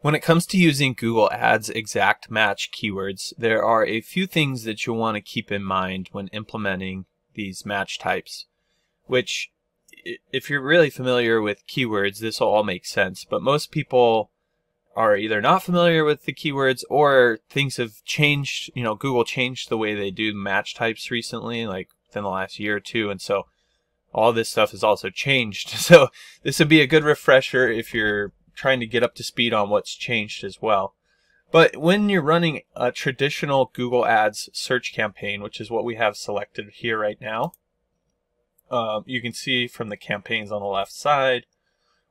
When it comes to using Google Ads exact match keywords, there are a few things that you'll want to keep in mind when implementing these match types, which if you're really familiar with keywords, this will all make sense. But most people are either not familiar with the keywords or things have changed. You know, Google changed the way they do match types recently, like within the last year or two. And so all this stuff has also changed. So this would be a good refresher if you're trying to get up to speed on what's changed as well. But when you're running a traditional Google Ads search campaign, which is what we have selected here right now, you can see from the campaigns on the left side,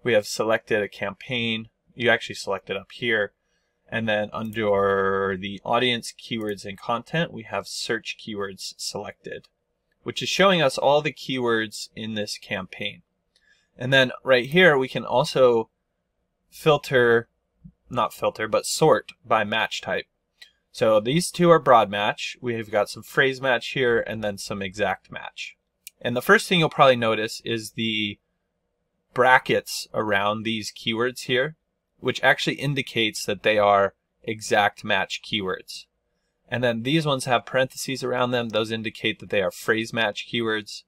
we have selected a campaign. You actually select it up here. And then under the audience, keywords, and content, we have search keywords selected, which is showing us all the keywords in this campaign. And then right here, we can also sort by match type. So these two are broad match. We've got some phrase match here and then some exact match. And the first thing you'll probably notice is the brackets around these keywords here, which actually indicates that they are exact match keywords. And then these ones have parentheses around them. Those indicate that they are phrase match keywords.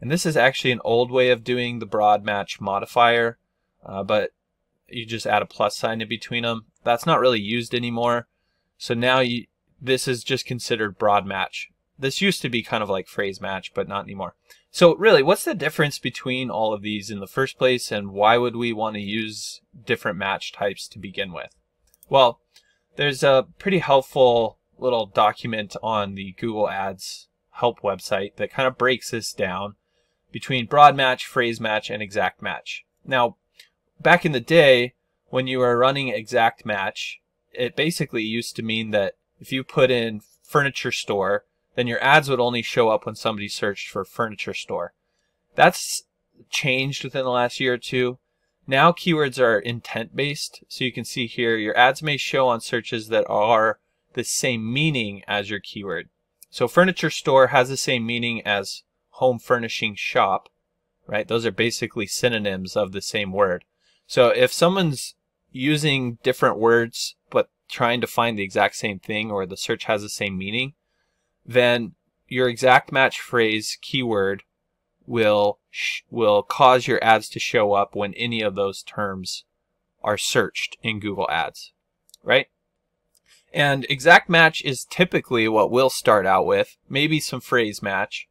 And this is actually an old way of doing the broad match modifier, but you just add a plus sign in between them. That's not really used anymore. So now this is just considered broad match. This used to be kind of like phrase match, but not anymore. So really, what's the difference between all of these in the first place, and why would we want to use different match types to begin with? Well, there's a pretty helpful little document on the Google Ads help website that kind of breaks this down between broad match, phrase match, and exact match. Now, back in the day, when you were running exact match, it basically used to mean that if you put in furniture store, then your ads would only show up when somebody searched for furniture store. That's changed within the last year or two. Now keywords are intent-based, so you can see here your ads may show on searches that are the same meaning as your keyword. So furniture store has the same meaning as home furnishing shop, right? Those are basically synonyms of the same word. So if someone's using different words but trying to find the exact same thing, or the search has the same meaning, then your exact match phrase keyword will cause your ads to show up when any of those terms are searched in Google Ads, right? And exact match is typically what we'll start out with, maybe some phrase match.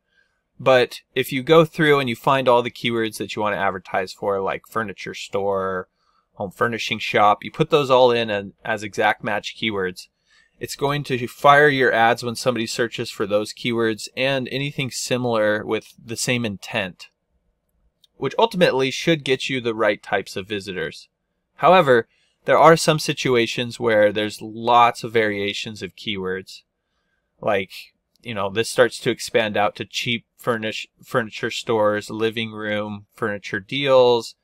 But if you go through and you find all the keywords that you want to advertise for, like furniture store, home furnishing shop, you put those all in as exact match keywords, it's going to fire your ads when somebody searches for those keywords and anything similar with the same intent, which ultimately should get you the right types of visitors. However, there are some situations where there's lots of variations of keywords, like, you know, this starts to expand out to cheap furniture stores, living room furniture deals.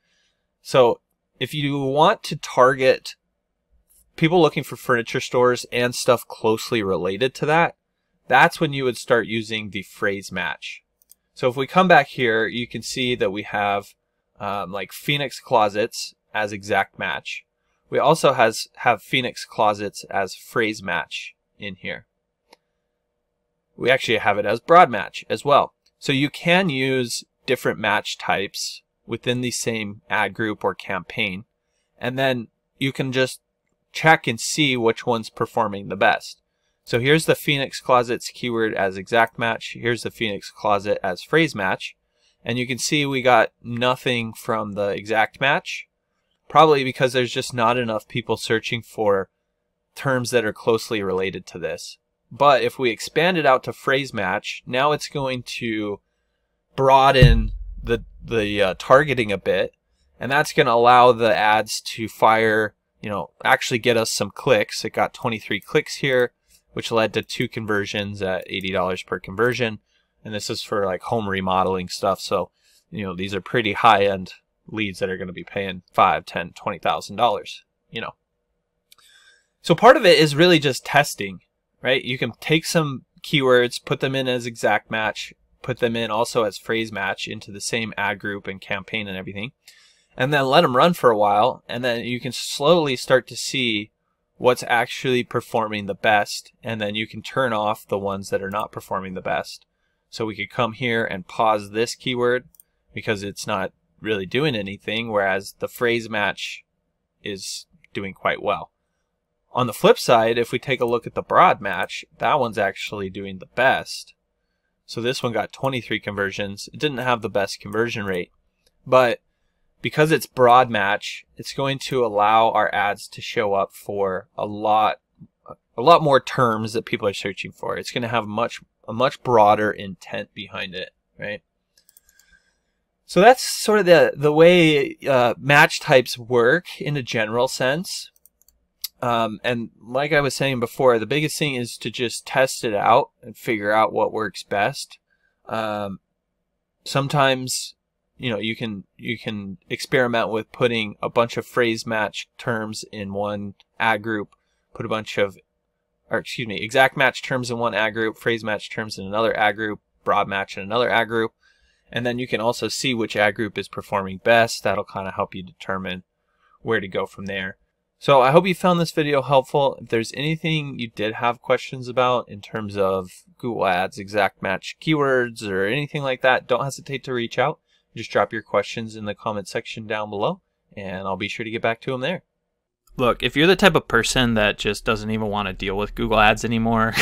So if you want to target people looking for furniture stores and stuff closely related to that, that's when you would start using the phrase match. So if we come back here, you can see that we have like Phoenix closets as exact match. We also have Phoenix closets as phrase match in here. We actually have it as broad match as well. So you can use different match types within the same ad group or campaign, and then you can just check and see which one's performing the best. So here's the Phoenix closets keyword as exact match. Here's the Phoenix closet as phrase match. And you can see we got nothing from the exact match, probably because there's just not enough people searching for terms that are closely related to this. But if we expand it out to phrase match, now it's going to broaden the targeting a bit, and that's going to allow the ads to fire, you know, actually get us some clicks. It got 23 clicks here, which led to 2 conversions at $80 per conversion, and this is for like home remodeling stuff. So, you know, these are pretty high-end leads that are going to be paying $5, $10, $20,000. You know, so part of it is really just testing. Right? You can take some keywords, put them in as exact match, put them in also as phrase match into the same ad group and campaign and everything, and then let them run for a while, and then you can slowly start to see what's actually performing the best, and then you can turn off the ones that are not performing the best. So we could come here and pause this keyword because it's not really doing anything, whereas the phrase match is doing quite well. On the flip side, if we take a look at the broad match, that one's actually doing the best. So this one got 23 conversions. It didn't have the best conversion rate, but because it's broad match, it's going to allow our ads to show up for a lot more terms that people are searching for. It's going to have a much broader intent behind it, right? So that's sort of the way match types work in a general sense. And like I was saying before, the biggest thing is to just test it out and figure out what works best. Sometimes, you know, you can experiment with putting a bunch of phrase match terms in one ad group, put a bunch of, or excuse me, exact match terms in one ad group, phrase match terms in another ad group, broad match in another ad group, and then you can also see which ad group is performing best. That'll kind of help you determine where to go from there. So I hope you found this video helpful. If there's anything you did have questions about in terms of Google Ads, exact match keywords, or anything like that, don't hesitate to reach out. Just drop your questions in the comment section down below, and I'll be sure to get back to them there. Look, if you're the type of person that just doesn't even want to deal with Google Ads anymore,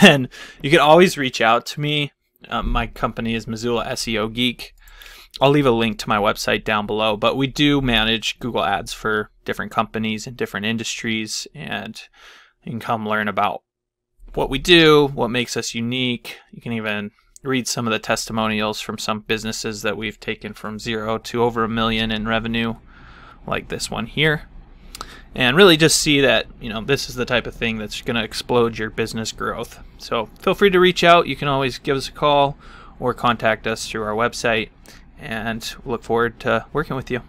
then you can always reach out to me. My company is Missoula SEO Geek. I'll leave a link to my website down below, but we do manage Google Ads for different companies and different industries, and you can come learn about what we do, what makes us unique. You can even read some of the testimonials from some businesses that we've taken from 0 to over $1 million in revenue, like this one here, and really just see that, you know, this is the type of thing that's going to explode your business growth. So feel free to reach out. You can always give us a call or contact us through our website, and look forward to working with you.